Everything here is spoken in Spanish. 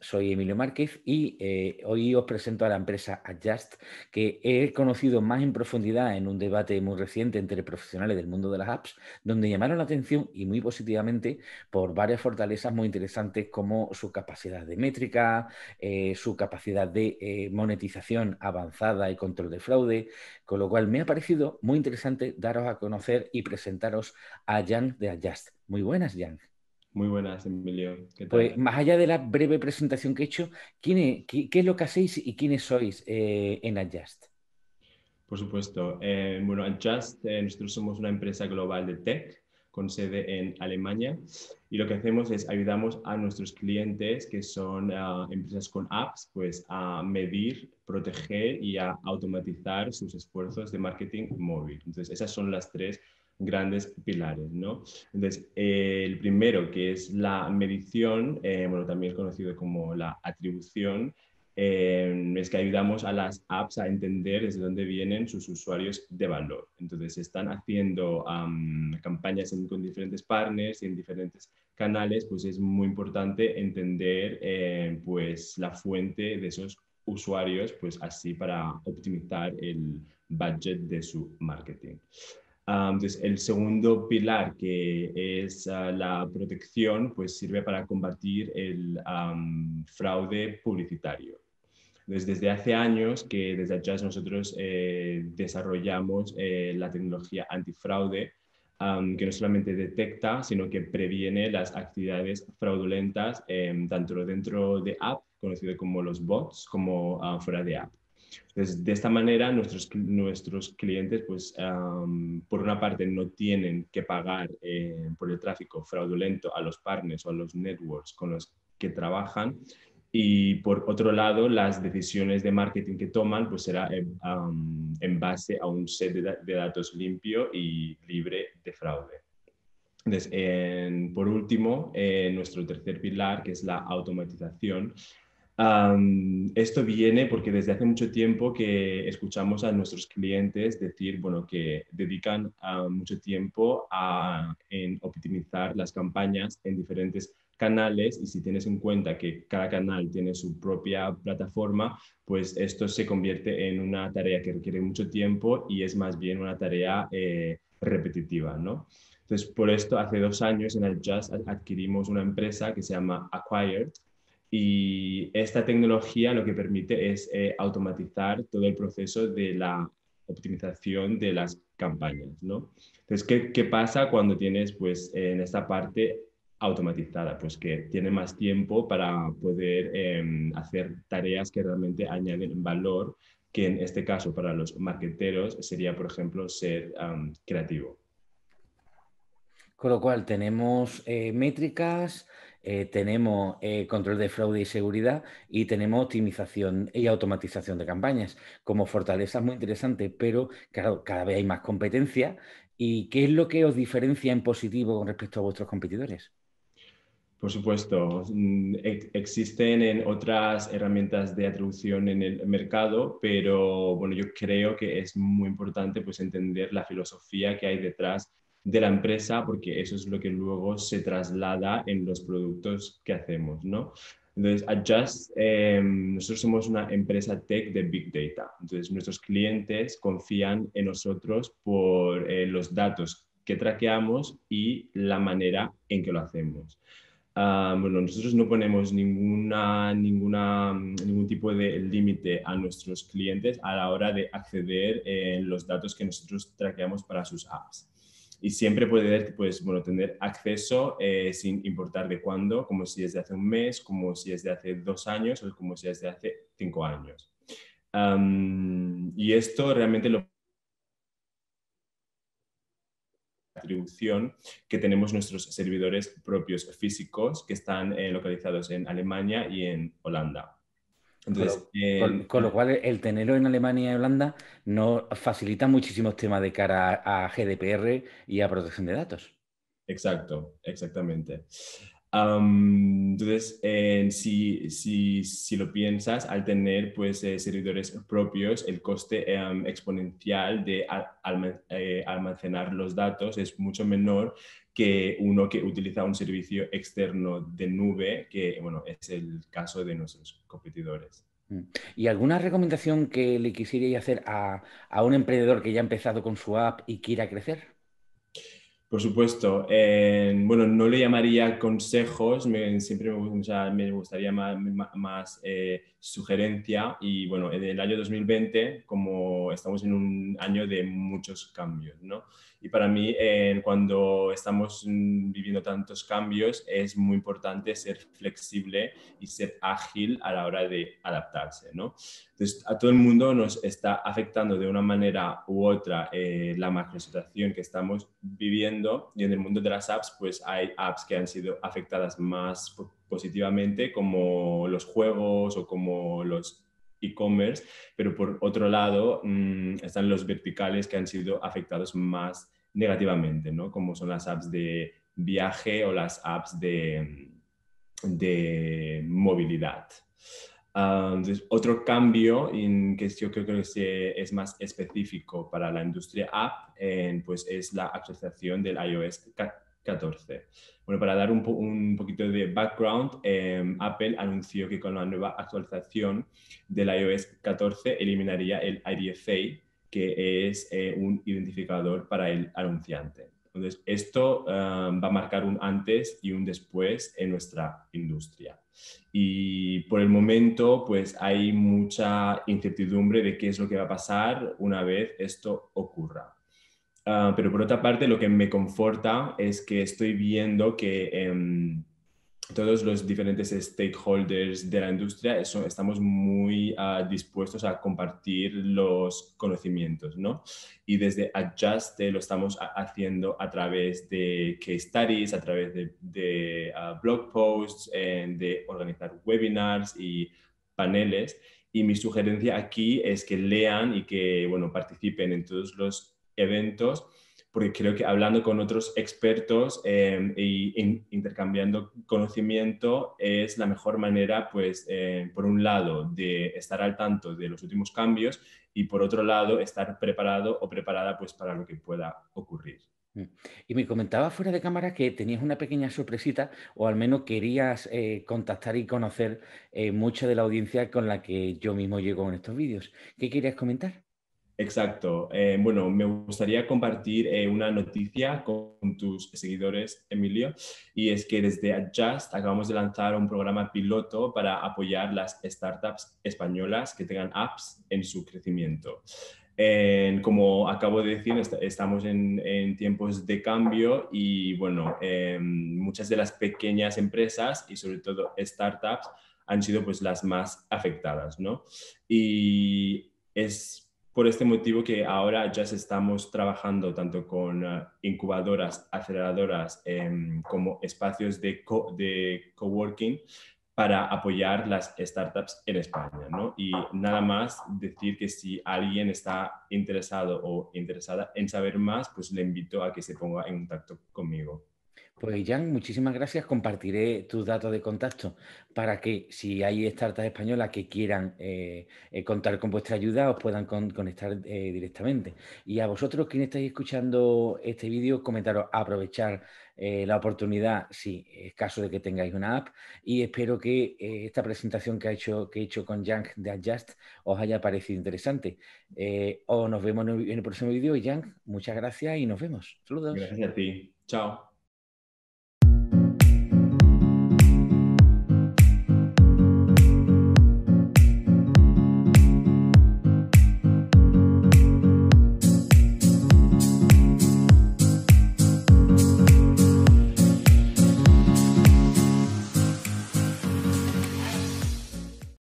soy Emilio Márquez y hoy os presento a la empresa Adjust, que he conocido más en profundidad en un debate muy reciente entre profesionales del mundo de las apps, donde llamaron la atención y muy positivamente por varias fortalezas muy interesantes como su capacidad de métrica, su capacidad de monetización avanzada y control de fraude, con lo cual me ha parecido muy interesante daros a conocer y presentaros a Yang de Adjust. Muy buenas, Yang. Muy buenas, Emilio. ¿Qué tal? Pues más allá de la breve presentación que he hecho, ¿qué es lo que hacéis y quiénes sois en Adjust? Por supuesto. Bueno, Adjust, nosotros somos una empresa global de tech con sede en Alemania y lo que hacemos es ayudamos a nuestros clientes, que son empresas con apps, pues a medir, proteger y a automatizar sus esfuerzos de marketing móvil. Entonces, esas son las tres grandes pilares, ¿no? Entonces, el primero, que es la medición, bueno, también es conocido como la atribución, es que ayudamos a las apps a entender desde dónde vienen sus usuarios de valor. Entonces, están haciendo campañas con diferentes partners y en diferentes canales, pues es muy importante entender pues, la fuente de esos usuarios, pues así para optimizar el budget de su marketing. Entonces, el segundo pilar, que es la protección, pues sirve para combatir el fraude publicitario. Entonces, desde hace años que desde Adjust nosotros desarrollamos la tecnología antifraude, que no solamente detecta, sino que previene las actividades fraudulentas, tanto dentro de app, conocido como los bots, como fuera de app. Entonces, de esta manera, nuestros clientes, pues, por una parte, no tienen que pagar por el tráfico fraudulento a los partners o a los networks con los que trabajan y, por otro lado, las decisiones de marketing que toman, pues, será en base a un set de datos limpio y libre de fraude. Entonces, por último, nuestro tercer pilar, que es la automatización. Esto viene porque desde hace mucho tiempo que escuchamos a nuestros clientes decir, bueno, que dedican mucho tiempo en optimizar las campañas en diferentes canales y si tienes en cuenta que cada canal tiene su propia plataforma, pues esto se convierte en una tarea que requiere mucho tiempo y es más bien una tarea repetitiva, ¿no? Entonces, por esto hace 2 años en Adjust adquirimos una empresa que se llama Acquired. Y esta tecnología lo que permite es automatizar todo el proceso de la optimización de las campañas, ¿no? Entonces, ¿qué pasa cuando tienes, pues, en esta parte automatizada? Pues que tiene más tiempo para poder hacer tareas que realmente añaden valor, que en este caso para los marketeros sería, por ejemplo, ser creativo. Con lo cual tenemos métricas, tenemos control de fraude y seguridad y tenemos optimización y automatización de campañas como fortalezas muy interesantes, pero claro, cada vez hay más competencia. ¿Y qué es lo que os diferencia en positivo con respecto a vuestros competidores? Por supuesto, existen otras herramientas de atribución en el mercado, pero bueno, yo creo que es muy importante, pues, entender la filosofía que hay detrás de la empresa, porque eso es lo que luego se traslada en los productos que hacemos, ¿no? Entonces, Adjust, nosotros somos una empresa tech de Big Data. Entonces, nuestros clientes confían en nosotros por los datos que traqueamos y la manera en que lo hacemos. Bueno, nosotros no ponemos ningún tipo de límite a nuestros clientes a la hora de acceder a los datos que nosotros traqueamos para sus apps. Y siempre poder, pues, bueno, tener acceso sin importar de cuándo, como si es de hace un mes, como si es de hace 2 años o como si es de hace 5 años. Y esto realmente lo... atribución que tenemos nuestros servidores propios físicos que están localizados en Alemania y en Holanda. Entonces, con lo cual, el tenerlo en Alemania y Holanda nos facilita muchísimos temas de cara a GDPR y a protección de datos. Exacto, exactamente. Entonces, si lo piensas, al tener pues, servidores propios, el coste exponencial de almacenar los datos es mucho menor que uno que utiliza un servicio externo de nube, que bueno, es el caso de nuestros competidores. ¿Y alguna recomendación que le quisierais hacer a un emprendedor que ya ha empezado con su app y quiera crecer? Por supuesto. Bueno, no le llamaría consejos, siempre me gustaría más sugerencia. Y bueno, en el año 2020, como estamos en un año de muchos cambios, ¿no? Y para mí, cuando estamos viviendo tantos cambios, es muy importante ser flexible y ser ágil a la hora de adaptarse, ¿no? Entonces, a todo el mundo nos está afectando de una manera u otra la macrosituación que estamos viviendo, y en el mundo de las apps, pues hay apps que han sido afectadas más positivamente, como los juegos o como los e-commerce, pero por otro lado están los verticales que han sido afectados más negativamente, ¿no? Como son las apps de viaje o las apps de movilidad. Entonces, otro cambio que yo creo que es más específico para la industria app pues es la actualización del iOS 14. Bueno, para dar un poquito de background, Apple anunció que con la nueva actualización del iOS 14 eliminaría el IDFA, que es un identificador para el anunciante. Entonces, esto va a marcar un antes y un después en nuestra industria. Y por el momento, pues hay mucha incertidumbre de qué es lo que va a pasar una vez esto ocurra. Pero por otra parte, lo que me conforta es que estoy viendo que todos los diferentes stakeholders de la industria estamos muy dispuestos a compartir los conocimientos, ¿no? Y desde Adjust lo estamos haciendo a través de case studies, a través de blog posts, de organizar webinars y paneles. Y mi sugerencia aquí es que lean y que, bueno, participen en todos los eventos, porque creo que hablando con otros expertos e intercambiando conocimiento es la mejor manera, pues, por un lado, de estar al tanto de los últimos cambios y, por otro lado, estar preparado o preparada, pues, para lo que pueda ocurrir. Y me comentaba fuera de cámara que tenías una pequeña sorpresita, o al menos querías contactar y conocer mucha de la audiencia con la que yo mismo llego en estos vídeos. ¿Qué querías comentar? Exacto. Bueno, me gustaría compartir una noticia con tus seguidores, Emilio, y es que desde Adjust acabamos de lanzar un programa piloto para apoyar las startups españolas que tengan apps en su crecimiento. Como acabo de decir, estamos en tiempos de cambio y, bueno, muchas de las pequeñas empresas y sobre todo startups han sido, pues, las más afectadas, ¿no? Y es por este motivo que ahora ya estamos trabajando tanto con incubadoras, aceleradoras, como espacios de coworking para apoyar las startups en España, ¿no? Y nada más decir que si alguien está interesado o interesada en saber más, pues le invito a que se ponga en contacto conmigo. Pues, Yang, muchísimas gracias. Compartiré tus datos de contacto para que, si hay startups españolas que quieran contar con vuestra ayuda, os puedan conectar directamente. Y a vosotros, quienes estáis escuchando este vídeo, comentaros, aprovechar la oportunidad, si es caso de que tengáis una app. Y espero que esta presentación que he hecho con Yang de Adjust os haya parecido interesante. Nos vemos en el próximo vídeo. Y, Yang, muchas gracias y nos vemos. Saludos. Gracias a ti. Chao.